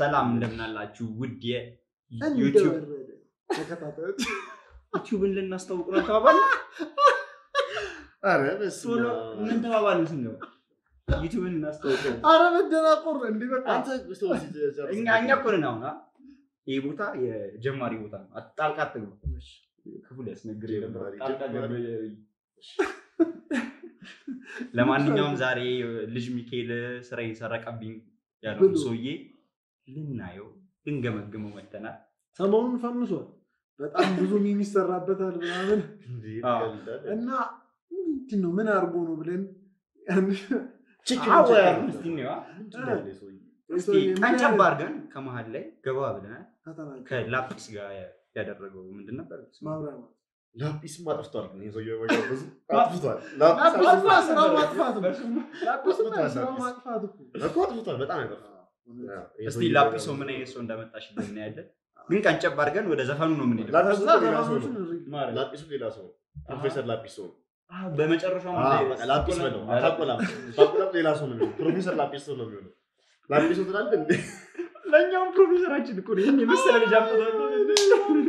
ሰላም እንደምን አላችሁ ውድ የዩቲዩብ ተከታታዮች ዩቲዩብን ልናስተዋውቅ ነው ታባል አረ በስመ አብ ምን ተባባሉት ነው ዩቲዩብን እናስተዋውቅ አረ በደናቁር እንዴ በቃ አንተ ስቶሲ እኛ እኮ ነን አሁን ይሄ ቦታ የጀማሪ ቦታ ነው አጣልቃ አትግቡ ክፉል ያስነግር የነበረ አጣልቃ ገብሬ ለማንኛውም ዛሬ ልጅ ሚካኤል ስራ ይሰራቀብኝ ያለው ሶዬ ልናየው እንገመገመው መተና ሰሞኑን ፈምሷል በጣም ብዙ ሚም ይሰራበታል ማለት እና እንትነው ምን አርጎ ነው ብለን ቺክን እንትነው እስቲ አንጨባርገን ከመሃል ላይ ገባ ብለና ከላፕስ ጋር ያደረገው ምንድነው ማብራራ ላፕስ ማጥፍቷል ነው የሶየው ወጋብዝ አጥፍቷል ላፕስ ማጥፋት ላፕስ ማጥፋት ለቆጥቷል በጣም አይደለም እስቲ ላፕሶ ምን አይነት ሰው እንደመጣሽ ምን ያለ ግን ካንጨብ አድርገን ወደ ዘፈኑ ነው ምን ይላል ላፕስ ላፕስ ሌላሶ ፕሮፌሰር ላፕሶ በመጨረሻው ማለት ላፕስ ነው አታቆላም አታቆላም ሌላሶ ነው ፕሮፌሰር ላፕሶ ነው የሚሆነው ላፕሶ ትላል እንዴ ለኛም ፕሮፌሰራችን እኮ ነው የመሰለ ልጅ አጥቷል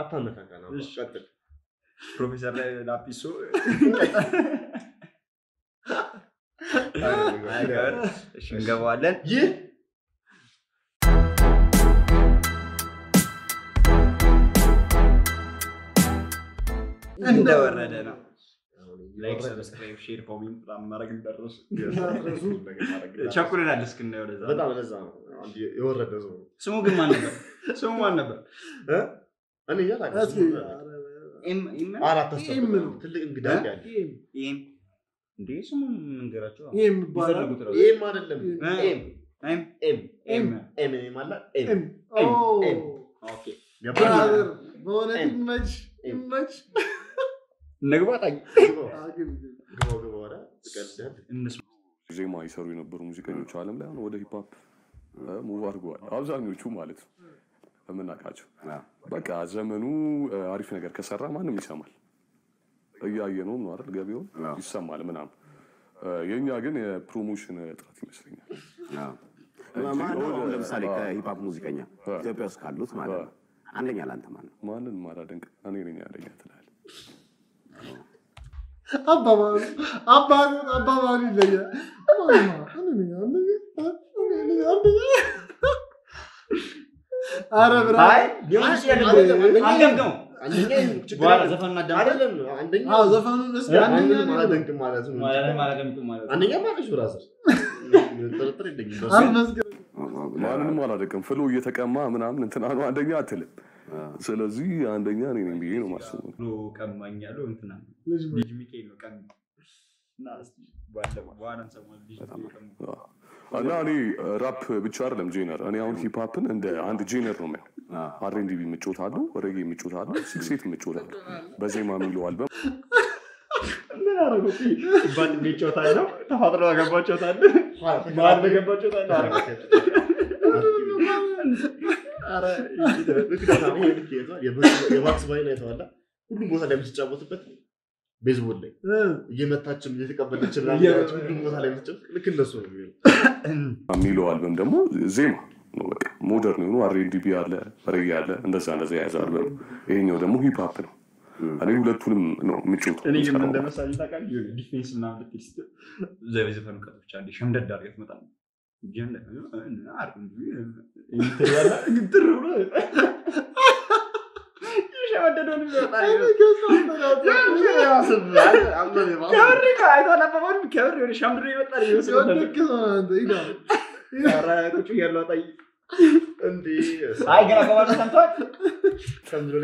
አታነካካና አጥተል ፕሮፌሰር ላፒሶ አይገር እንገባለን ይህ እንደወረደ ነው ላይክ ሰብስክራይብ ሼር ኮሜንት ማድረግን ደረሱ ቻኩሌት አለስክ እና ወደዛ በጣም ለዛ ነው አንዴ የወረደ ነው ስሙ ግን ማን ነበር ስሙ ማን ነበር እ እኔ ያላቀስ ኢም ትልቅ እንግዳ ያለ ኢም እንዴ ስሙ መንገራቸው ኢም ይባላል ኢም አይደለም ኢም ማለት ኢም ኦኬ ያባራር ወለድ መች ነግባታኝ ግቦ ወራ ተቀደም እንስ ዜማ ይሰሩ የነበሩ ሙዚቀኞች ዓለም ላይ አሁን ወደ ሂፕ ሆፕ ሙቭ አድርጓል አብዛኞቹ ማለት በመናቃቸው በቃ ዘመኑ አሪፍ ነገር ከሰራ ማንም ይሰማል እያየነው ነው አይደል ገቢው ይሰማል ምናም የኛ ግን የፕሮሞሽን እጥረት ይመስለኛል ለምሳሌ ከሂፕ ሆፕ ሙዚቀኛ ኢትዮጵያ ውስጥ ካሉት ማለት ነው አንደኛ ላንተ ማለት ማንን ማራደንቅ እኔ ነኝ አንደኛ ትላለህ አባባሪ ለያ አረብራ አይ ዲዮንስ ያደረገ አንደኛው ዋራ ዘፈንና አይደለም አንደኛው አዎ ዘፈኑን እስኪ አንደኛው ማለት ነው አንደኛው ማለት ሹራስ ትርትር እንደኛ ማንንም አላደቀም ፍሎ እየተቀማ ምናምን እንትና ነው አንደኛ አትልም ስለዚህ አንደኛ ነኝ እንዴ ነው ማሰብ ነው ቀማኛሉ እንትና ልጅ ሚካኤል ነው ቀን እና እስቲ ባለዋናን ሰሞን ልጅ ቀም አና እኔ ራፕ ብቻ አይደለም ጄነር እኔ አሁን ሂፕ ሆፕን እንደ አንድ ጄነር ነው ማለት አርኤንዲቢ ምጮታለሁ ሬጌ ምጮታለሁ ሲክሴት ምጮታለሁ በዜማ ምለው አልበም ምን አረጋግጥ ባንድ ምጮታለሁ ተፋጥሮ አገባጮታለሁ ማርበ ገባጮታለሁ አረ ይደረግታው ይልከዛ የባክስ ባይና ይተዋላ ሁሉም ቦታ ላይ ምትጫወቱበት ቤዝቦል ላይ እየመታችም እየተቀበለችም ላንቺ ሁሉም ቦታ ላይ ምትጫወት ልክ እንደሱ ነው የሚለው አልበም ደግሞ ዜማ ነው በቃ ሞደርን ነው አርኤንዲቢ ያለ ሬጌ ያለ እንደዛ ያዛል ነው ይሄኛው ደግሞ ሂፕ ሆፕ ነው አለ ሁለቱንም ነው ምንጭው እኔ ግን እንደመሳኝ ታቃኝ ዲፌንስ እና ብትልስት ዘበዘፈን ከቶች አንዴ ሸምደድ አድርገት መጣ ጀነ እና አርኤንዲቢ እንትያላ ግድሩ ነው ሸምደዶን ይወጣ ከርካ አይታላ ባባን ከብር ወደ ሸምደዶ ይወጣ ይወጣ ያራቁጭ ያለው ታይ እንዴ አይ ገና ከባድ ሰንቷል ሸምድሮ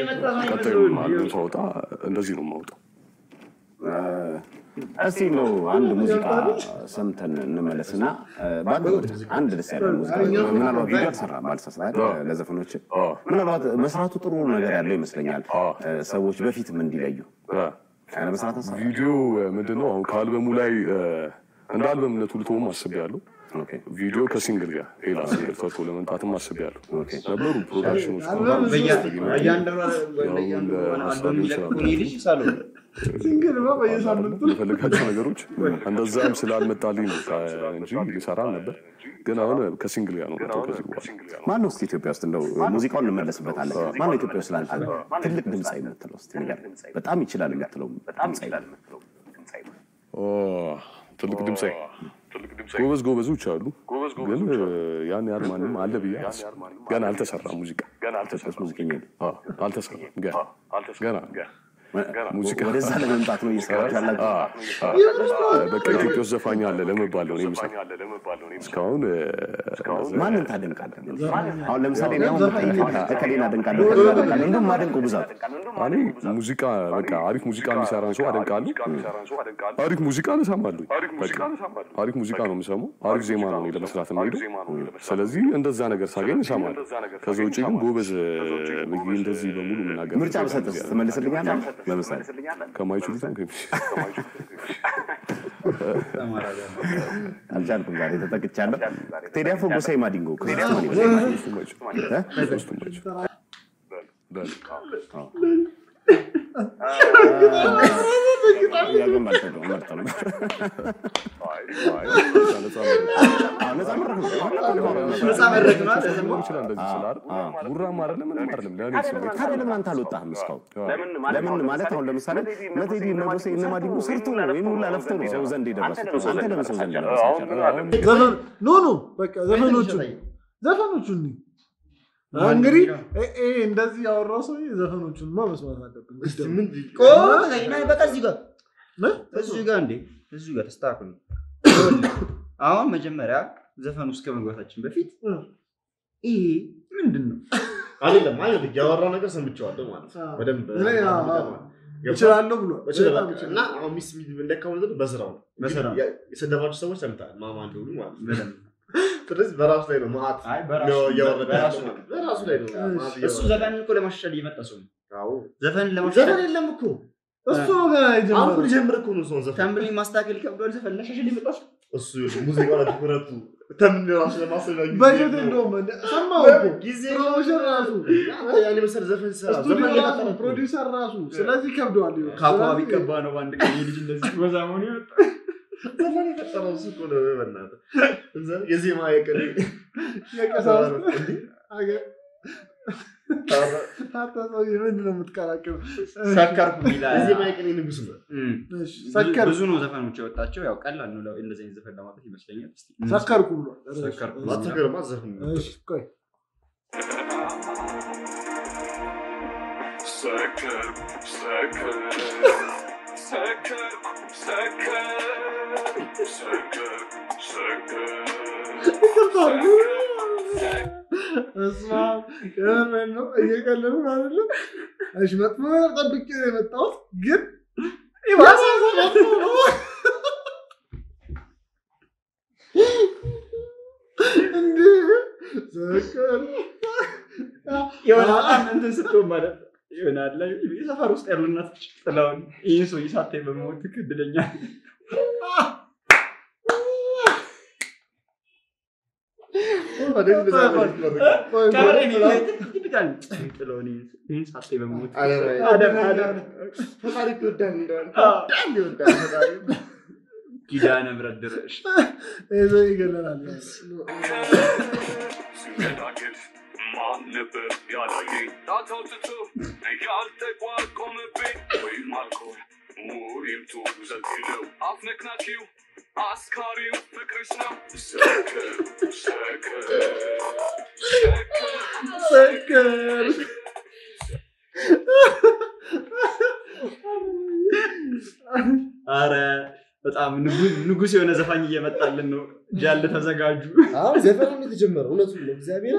የመጣ ነው ይመስላል ፎጣ እንደዚህ ነው ማውጣ እስቲ ነው አንድ ሙዚቃ ሰምተን እንመለስና ባንድ አንድ ደስ ያለው ሙዚቃ ምን አለው ቪዲዮ ተሰራ ማለት ሰዓት ለዘፈኖች ምን አለው መስራቱ ጥሩ ነገር ያለው ይመስለኛል ሰዎች በፊትም እንዲለዩ ያለ መስራት ቪዲዮ ምንድነው አሁን ካልበሙ ላይ እንደ አልበምነቱ ልቶም አስቤያለሁ ቪዲዮ ከሲንግል ጋር ሌላ ሲንግል ተወጥቶ ለመንጣትም አስቤያለሁ ነበሩ ፕሮዳክሽኖች በእያንዳንዱ አንዱ ይችላል تنقلب هذا يا زلمة. فلقيت أنا جروج. عند الزام سلام التعليم نجي اللي صار عنا ده. كنا هنا كسينجل يعني. ما نوصل إثيوبيا أصلاً. موسيقى ولا مدرسة بتعلم. ما إثيوبيا أصلاً. تلك دمساي مثله أصلاً. بتأمي شلال مثله. آه تلك دمساي. كوبس كوبس وشارلو. قال يعني أرماني ما علّب يعس. كان على تسرع موسيقى. كان على تسرع موسيقى. على تسرع. جا. كان. موسیقی وارد زنده می‌کنم ایسکار جالب. بکیتی که از فانی آلله می‌بالونیم اسکان. ما نمی‌تونیم کردن. حالا مثالی نه ما کلی ندن کردن. کلی ما دن کوبزات. آنی موسیقی بکار. آریک موسیقی می‌سازم سو آدم کالو. آریک موسیقی نمی‌سازم مالو. آریک موسیقی نمی‌سازم. آریک زمان نیست مسافر نیست. سلزی اند زنگر سعی نمی‌سازم. کازوچیم گوبز می‌گیم دزی و مولو مناگر. می‌ریم چه بسته است؟ من دستم یادم. لا مسألة كما يشوفون كيف الجان كم داري تتكلم الجان تريا فوق بسيء ما دينغو تريا فوق بسيء ما دينغو ها دل يا جماعة مرتبة أنا سامر ركمة سامر ركمة مش لندن سلار برا مارل من مارل لا نسمع هذا لمن ثالو تهم سكوت لمن ما له ثالو مثلا نتيجي نبوس إنما دي مسرتون وين ولا لفتون سوزن دي درس أنت لما سوزن دي درس زفن نونو بك زفن وشني زفن وشني هنگری اندازی آور راستی زخم نشون ما بسیار هاته پندستم کو نه بکار زیگا نه زیگا اندی زیگا تستار کنی آم مجمرا زخم نسکه من گفته چند بفید ای من دنم علی لما یه دیگر رانه کردم بچواد دوام مدام بچه آن نبود بچه داد نه آمیس می‌دونم دکه وارد بزرگان بزرگان یه سه دوام چه سوم تا مامان دوام مدام ترس براش لينو مات لو يورد براش لينو بس زفن كل ما الشلي متسون زفن لما زفن لما كو بس هو قاعد عم كل جمر كونو صون زفن تملي ما استاكل كبدول زفن ليش الشلي متسون بس الموسيقى على تكرتو تملي راس لما صير بجد النوم سماو جيزي بروجر راسو يعني مثلا زفن زفن بروديوسر راسو سلازي كبدول كابو بيكبانو وند كيلج اندزي بزاموني زمان کتاب سکون رو ببندند. انسان یه زیمایی کردی. یه کتاب کردی. آگه. حتی سعی میکنم متکارا کنم. سکار پویلا. یه زیمایی کردی نمی‌سوزه. سکار. بزنو زفر می‌چو تاچو یا کلا نولا این دزین زفر دامادهی مشکلیه. سکار کوبلا. سکار. ما تکرار ما زفر می‌کنیم. کی؟ سکار. سکار. سکار. سکار. اسمع يا منو اياك اللي قال له ايش ما تمر قلبك كده بالطاط جد ايه بس سكر يا ولا انت ستمر يا نادله ايه سفر وسط يرلنا تطلعون ايه سو يساتي بموت كدلني كاميرا ميت تبيكان تلوني إيه ساتي بموت أنا فكرت دندون كده أنا بردرش إيه زي كده أنا Murim çok güzel gülüm Afnek nakiv Askariyum Fikrişna Seker Seker Seker Seker Ara Betam nügus yöne zefan yemet tallinu Jallet hazagaju Abi zefan ne diyeceğim ben unutuldu bize bir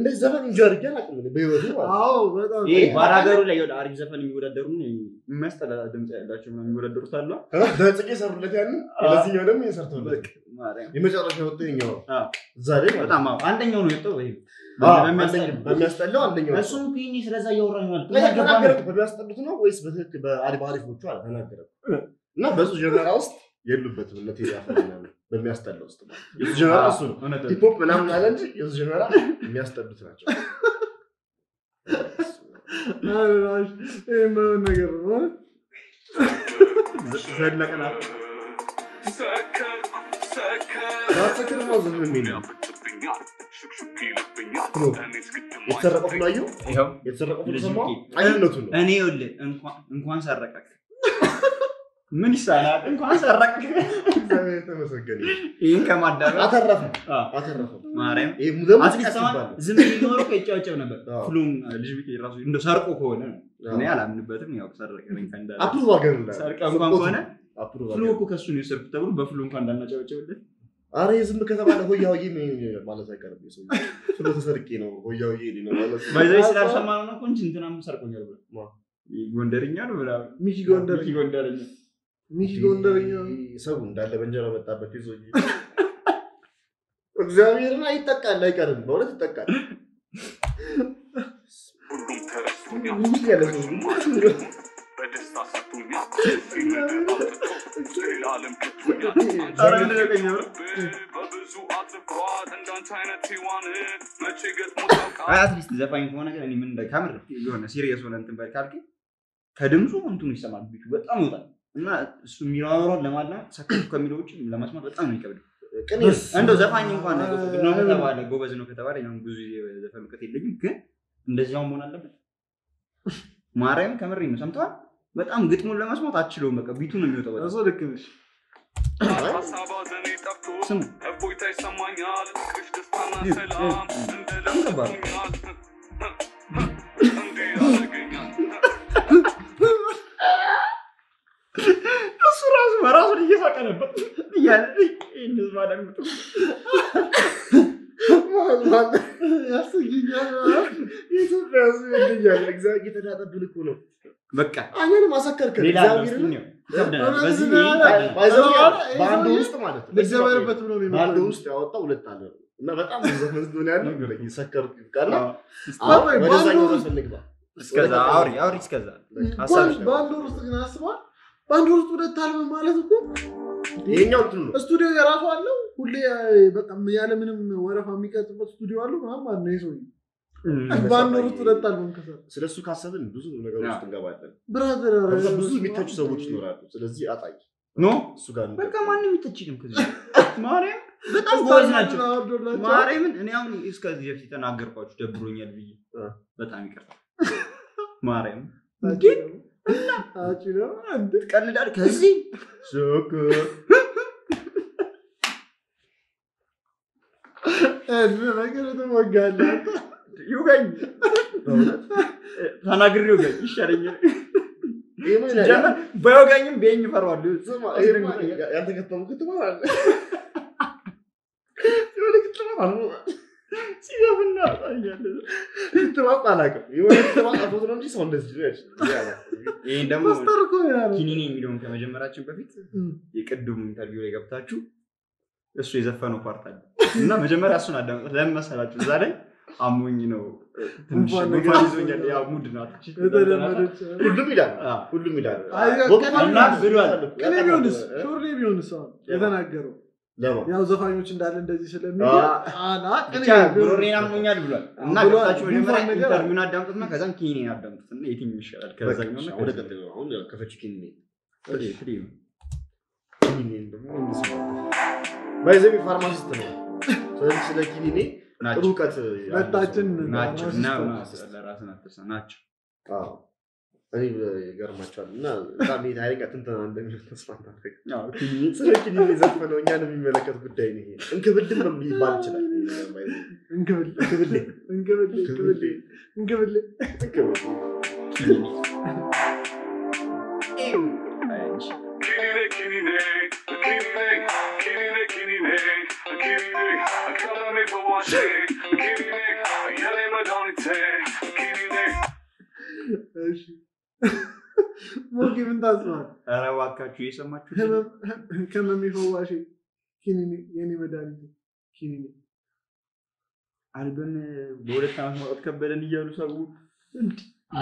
እንደ ዘፈን እንጀርጋ አቅም ነው በይወዱ ማለት አዎ በጣም ይሄ ባራገሩ ላይ ያለው አሪፍ ዘፈን የሚወዳደሩ ነው መስጠላ ድምጽ ያላችሁ ምናምን የሚወዳደሩት አሉ በጽቄ ሰሩለት ያንን ለዚህኛው ደግሞ የሰርተውለት ማርያም የመጨረሻው ወጥኛው ዛሬ በጣም አንደኛው ነው የጠው ወይ በሚያስጠላው አንደኛው እሱ ፒኒ ስለዛ ያወራኝ ማለት ነው በሚያስጠሉት ነው ወይስ በትክክል በአሪፍ አሪፎቹ አልተናገረም እና በሱ ጀነራ ውስጥ የሉበት ለቴ ያፈናል በሚያስጠላው ውስጥ ማለት የጀነራ እሱ ነው ሂፖፕ ምናምን አለ እንጂ የጀነራ የሚያስጠሉት ናቸው አይ አይ እማው ነገር ነው Zerlak ana. Daha sakın mazlum müminin. شنو؟ يتسرق في الأيو؟ إيه يتسرق في الزمان؟ أنا نتولى أنا يقول لي إنكوان سرقك من السنة إنكوان سرقك إيه كم عدد؟ أتعرفه أتعرفه ما رأيك؟ إيه مدام عارف السنة زميلي نورو كيتشاو تشاو نبى فلون لجبيتي راسه إنه سرقه كونه أنا أعلم نبته مني أكسر كرين كندا أبلو واقعنا سرق إنكوان كونه فلون كوكاسوني سرقت أقول بفلون كندا نجاو تشاوده آره इसमें कैसा बात हो या हो ये नहीं माला सही कर दिया सुनो तो सर की ना हो या हो ये नहीं माला भाई जैसे लार सामान ना कौन चिंता ना हम सर कौन करेगा माँ ये गोंडरिंग यार बोला मिची गोंडरिंग सब गोंडर ले बंजरा बता बती सोची ज़मीर ना इतना कर नहीं करने बोला इतना कर मिची यार बोला Ayat list zaten konu ne? Ani men kamera, yani serius olan temper kalki, kadim şu an tunuşta mı bitiyor? Ama da, na sumiranlar lamadna sakın kamera uçuyor, lamasma da ama ikabı. Endo zaten yine konu ne? Nokta tavarla, gobazın nokta tavarla, yani buzuyu zaten katıldı çünkü, endişem bana da. Mağaraya kamera rim, samta. But am git mulla masma taçlım bak, bitu ne miyota bak. Nasıl dikmiş? Sen. Anlabar. Nasıl razı, razı niye saklanır? Geldi, iniz madem. Madem, nasıl gidiyor? Nasıl razı gidiyor? Güzel gider adam bunu konu. Bak. Aynen masak kırk. Zavir mi? Bazı değil. Bazı var. Bandı usta mı adet? Bazı var betul olayım. Bandı usta o da ulet tanıyor. Ne betam bizden dünyanın böyle masak kırk karla. Abi bandı usta ne kadar? İskaza, ağır iskaza. Asal. Bandı usta nasıl var? Bandı usta ulet tanıyor malas oku. Yenge oturur. Stüdyo yarası var mı? Kulle betam yala benim vara famika topla stüdyo var mı? Ama ne söyleyeyim? Ben doğru turat almam kasar. Sırası kasadın, buzu ne kadar üstün kabaytlar. Brother. Kızım buzu bir taç savuçlar artık. Sırası atay. No? Sugan. Ben kamanı bir taçıyım kızım. Mare? Betam gozna çok. Mare min? Ne onun iskaz diyecekti na garpaç da bronyal bir. Betam ikar. Mare. Git. Açıra. Dur kanlar kızım. Çok. Ben bakıyordum o galler. Yugan, sana giriyor gel, işaretiyle. Canım, bayağı beğeni var vardı. Zaman, ya da katlamak etmem. Yuvan katlamak mı? Size bunlar ayarladı. Katlamak alak. Yuvan katlamak, afuzunun bir sondesi var. Yani, damla. Bastar koyar. Kini ne biliyorum ki, ben merak ettim pek. Yıkat dum interviewle kapta çu. Esu izafan o partada. Ne, ben merak sunadam. Ben mesela çözare. Amun yino, temizliğin geldi ya mudinat. Ullu milan. Bunlar birer. Şöyle bir yönüs var. Neden aggaro? Devam. Ya o zaman için derlen dizişler mi? Ana. Çünkü buraya amun geldi bunlar. Ne kadar çok önemli. Terminal damtız mı kazan kini yaptım? Sen eğitim işler kazan mı? Orada katılıyor. Onda kafe çikindi. Tabii. Kini ne? Bayze bir farmasist mi? Sen işte kini ne? Nacho. Ani böyle garmaç var. Ne? Tabii ileri katından demir tasmanlar. Ya, kini izafan oynayan bir meleket güdey niye? Inkebirdim bir balçılar. Inkebirdim. Bu kimin dansı var? Aravaka çiğ samat. Hemen mi hova şey? Kinini yani medalini. Kinini. Albüm böyle tam olarak kabul ediyor sabu.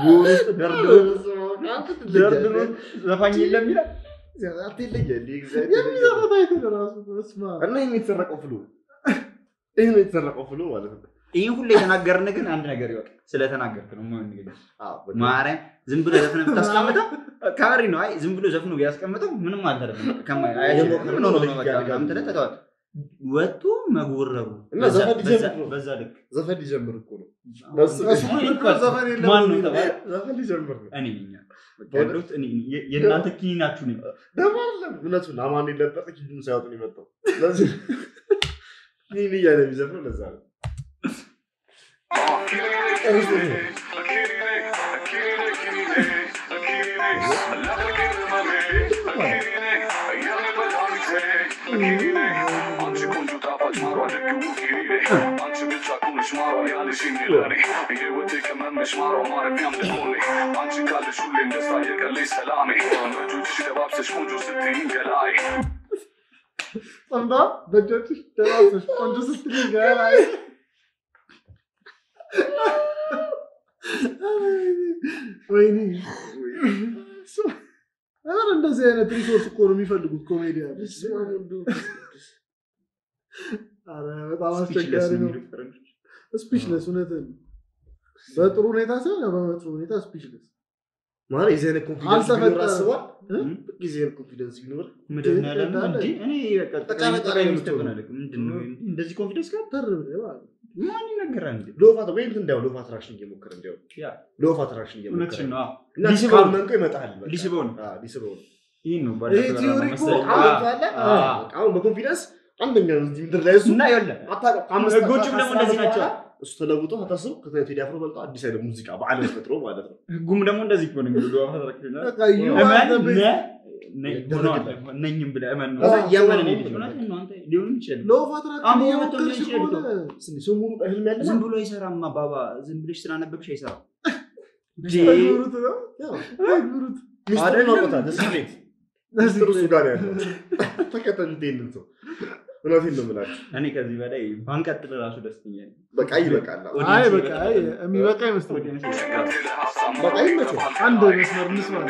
Bu derdin. Derdin. Zafanilla mira. Zaten geldi güzel. Ya bir daha da yeter aslında. Asma. Anne mi tırrak oflu? Ehmet tırrak oflu var. İnful leden ağırne gün andına görüyor. Sileten ağır konu mu öndeki? Mağara zimbulu zafını taslamada, kahverin var zimbulu zafını uyaskamada, benim mağdurlar. Kamay. Aynen. Vetu mağurru. Zafer dijambur konu. Zafer dijambur. Animinya. Doğrut ani. Yenna da ki na çuni. Ne var lan? Ne çuni? Namani leder de ki cümle sayatuni meto. Ni ni yani bize falan lazar. Sonunda beceriş devamsız. Koncusu stilin gelay. Oyni. So, ben de zeyne trisosu konumu fırladık komedi yapmış. Ara, ben tamamen çekerim. Speechless unutun. Ben turu neytası ya, ben turu neytası speechless. Mar izene confidence numarası var. İzene confidence numar. Medina'dan değil. Yani takamadım istemedim. Indezi confidence kadar var. Manina grande. Law of attraction diyor, law of attraction gibi mukarren diyor. Ya. Law of attraction gibi mukarren. Disibon manko imatahalli. Disibon. Ha, disibon. İno bari. Teori ko. Ha. Ama confidence andan dinderlesu. Na yolla. Hatta kamus. Gochumla mundezinacha. استلابو تو حتى سوق كذا في دافرو بالطاعه دي سايده موسيقى بعد الفتره وبعد غوم دمو اندازي كبر نقول لو حضرتك هنا ننيم بلا امان يمن ني ديونا انت ديون تشيل لو فتره عم يمتون تشيل سمو اهل ما زين بلو يسراما بابا زين بلش ترى نببش يسرا دي غروت لا غروت مستر نوطه ده سيريت مستر سوداني فكتن دين تو ولكن لو بلاك انا كذي بداي بانك اتل راسه دستني بقى اي بقى اي بقى اي امي بقى مستودي انا بقى اي عنده مسمر نسمع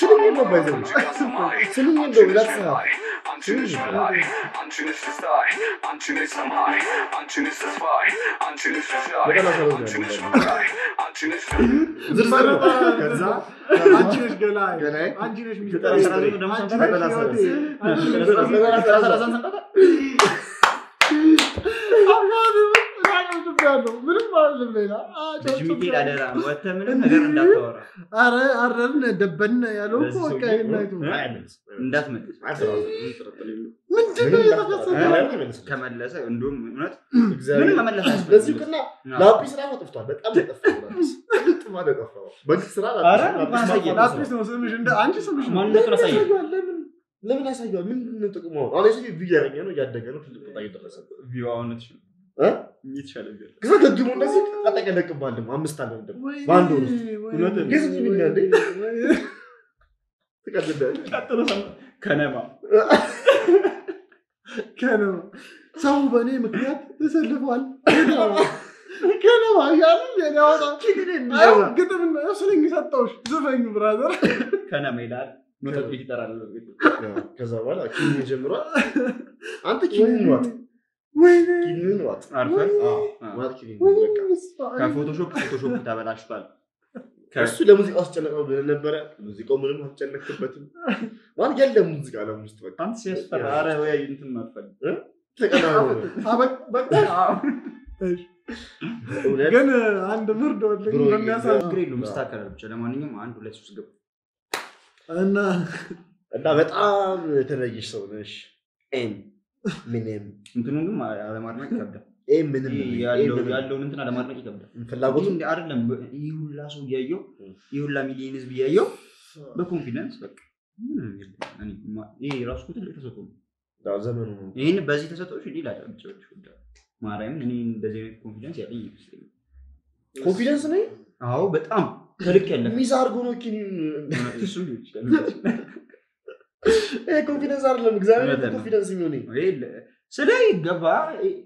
شنو مو بايزون شنو مو بلاك Kimin var? Arfan. Var kimin? Ka Photoshop ተበላሽቷል. ከሱ ለሙዚቃ አስጨነቀው ለነበረ ሙዚቃው ምንም አልጨነቅበትም. ማን ገለ ሙዚቃ ለሙዚቃ በቃ አንተ ሲያስፈራ አረ ወይ እንትን ማጥፋት እ ተቀናው በቃ እሺ ግን አንድ ምርድ ወለኝ ለሚያሳግሬሉ መስተካከል ብቻ ለማንኛውም አንድ ሁለት ሶስት ገብ እና በጣም ተለየሽ ሰው ነሽ ኤን ምንም እንትኑን ግን አለማድነቅ ይከብዳል። ኤ ምንም ያለውን እንትን አለማድነቅ ይከብዳል። ፍላጎቱ እንደ አይደለም ይሁላ ሰው ያየው ይሁላ ሚሊየን ህዝብ ያየው በኮንፊደንስ በቃ ምንም እኔ ራሱ ትልቅ ተሰጥቶ ዳ ዘመኑ ይሄን በዚህ ተሰጥቶሽ ዲላ ተጨብጭብሽ ወዳ ማራይም እኔ እንደዚህ አይነት ኮንፊደንስ ያለኝ ይመስለኝ። ኮንፊደንስ ነኝ? አዎ በጣም ከልክ ያለ ሚዛር ጎኖኪን እሱ ልጅ ኮንፊደንስ አይደለም እግዚአብሔር ኮንፊደንስ የሚሆነ ይል ስለይ ገባ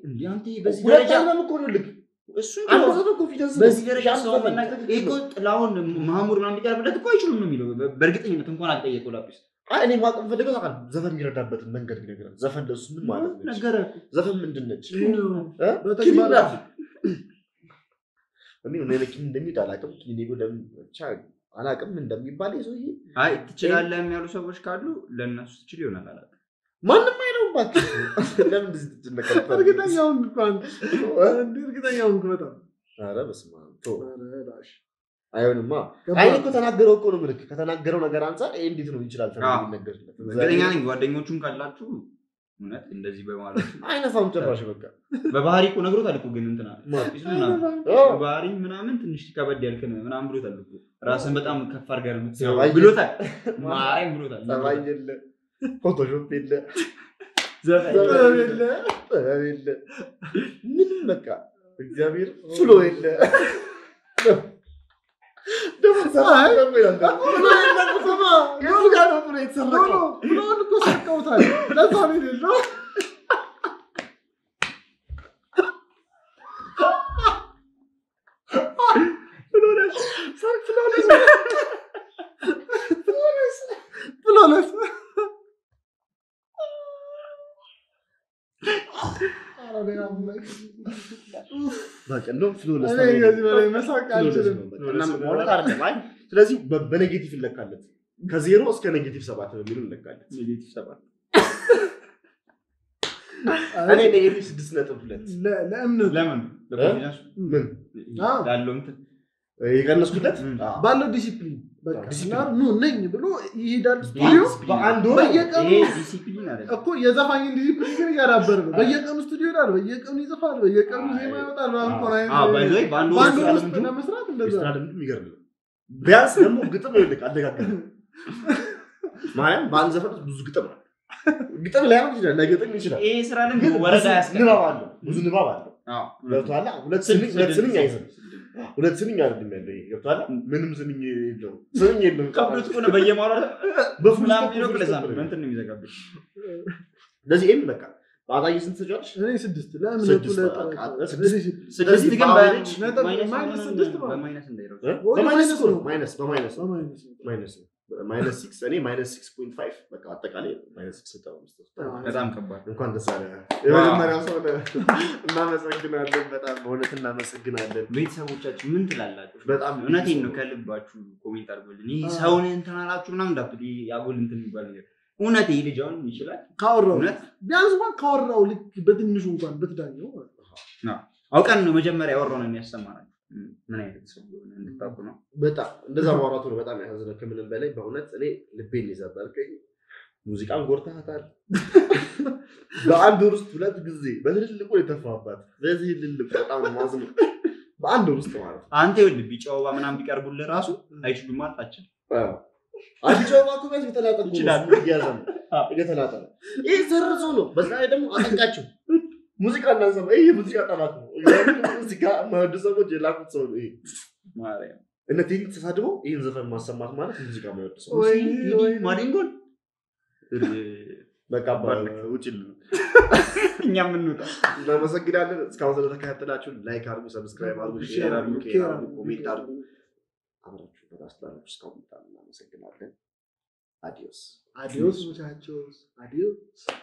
እንዴ አንተ በዚህ ደረጃ ለምኮልልክ እሱ አንተ ኮንፊደንስ በዚህ ደረጃ ሰው መናገር እኮ ጥላውን ማህሙር ማን ቢቀርብለት እኮ አይችልም ነው የሚለው በእርግጠኝነት እንኳን አልጠየቀው ላጲስ أنا ما في دقيقة قلنا زفن جردا بتر من قرن جردا زفن ده سمين ما أدري زفن من دنيش كم لا أمي ونيلك كم دمي تعالى كم كيني قدام شاعر على كم من دمي بالي زوجي هاي تشيلال لا ميالو سويش كارلو لأن تشيلونا على ما نمايلو بات لا مزيد نكمل أركيدا يوم كمان أركيدا يوم كمان أنا بس ما تو Ayağını ma. Ayağını kutana gero konu bırak. Kutana gero na garansa en dişini uçurar. Tamam. Zaten yani var dengo çünkü Allah çoğu. Muna indezi be var. Ayna samçar başı bakka. Ve bahari konu gero talı kuginin tana. Ma. İşte na. Bahari menamen tanıştık abad diğer kene. Menam bro talı kug. Rasam betam kafar gelmek. Bro tal. Maarim bro tal. Savay geldi. Fotoğraf geldi. Zavay geldi. Zavay geldi. Min bakka. Zavir sulu geldi. Ay, ben bu sabah yolda bunu etsen rakam. Bunu koşar kavtay. Ne zannedilir lan? Flores, sen Flores. Flores. Ara ben amlak. Bak annem Flores. Ne yazıyor? Mesela kaldı. Annem mola kardı lan. ስለዚህ በኔጌቲቭ ይለካለት ከዜሮ እስከ ኔጌቲቭ 7 ነው የሚሉን ይለካለት ኔጌቲቭ 7 አኔ ኔጌቲቭ 6.2 ለእምነት ለምን ለኮንፊደንስ ምን ያለው እንት ይቀነስኩለት ባለው ዲሲፕሊን በቃ ዲሲፕሊን ነው ነኝ ብሎ ይሄዳል ስቱዲዮ በአንድ ወር በየቀኑ ዲሲፕሊን አይደል እኮ የዘፋኝ ዲሲፕሊን ግን ያዳበር ነው በየቀኑ ስቱዲዮ ይላል በየቀኑ ይዘፋል በየቀኑ ዜማ ያወጣል ባንኮራይ ባይዘይ ባንድ ወር ስለምን መስራት እንደዛ ስራም ይገርም Beyaz ne mu gitar böyle dek adla katkı. Maalesef bazı zaman buz gitar var. Gitar bile yapmak için ne gitar ne işler? Sıranın bu varada eski. Ne var mı? Buzun ne var mı? Ha. Yaptılar. Ulat senin yayın. Ulat senin yardım ediyor. Yaptılar. Benim senin yerim. Senin yerim. Kapıda konu bayım var. Baflam yok bile zaman. Ben tanımıyorum bize kapı. Nasıl emin bakar? Bağda yesin sıcak. Ne yesin düştü? Lan ne yapıyorlar? Sıcak diken ben. Minus'ın düştü mü? Minus'ın değil. Minus kuru. Minus. Minus 6. Yani minus 6.5. Bak hatta kalıyor. Minus 6 tamamızdır. Adam kabar. Yukarıda sarı. Evlerim merhaba sonra. Namasakinlerden betam. Bonetin namasakinlerden. Beytsa uçaç müntelallar. Betam. Önetin nukalib baçu komentar böyle. Ni saunun tanalak çuğunam da pidi yağulun teni böyle. Ona değil John Michela. Kavrol. Biraz ben kavroluk bedenin şundan bedden yok. Ha. Alkanın mecemmere yavronu miyastamara. Ne yaptı söylüyor ne yaptı bunu? Beta. Deza varatunu beta ne hazır kemenin belay bahunet ali lebeli zaten ki müzikam gorta hatar. Baan durust bulat gizli. Ben hiç lebeli tafabat. Ben hiç lebeli tamam mazlum. Baan durust var. Ante öyle bir çaba ben ambikar bulle rasu. Ayşe bir mat açın. Ha. Abi çoğu vakıf etmelerim. Çiğdem diyeceğim. Ha, etmelerim. Zerre sonu. Bas aydım atakçu. Müzik anlasam, müzik atamam. Müzik mühendisem o celal sonu. Maalesef. Netin sadece bu, zaman masam var, müzik mühendis. Maringon. Bakabal, uçil. Nyamanlı. Namasa girer, skandalı da kahretler açın, like arbu, subscribe arbu, share arbu, kere arbu, comment arbu. Abraço para estar nos comentando, não sei que nada. Adiós. Adiós, muchachos. Adiós.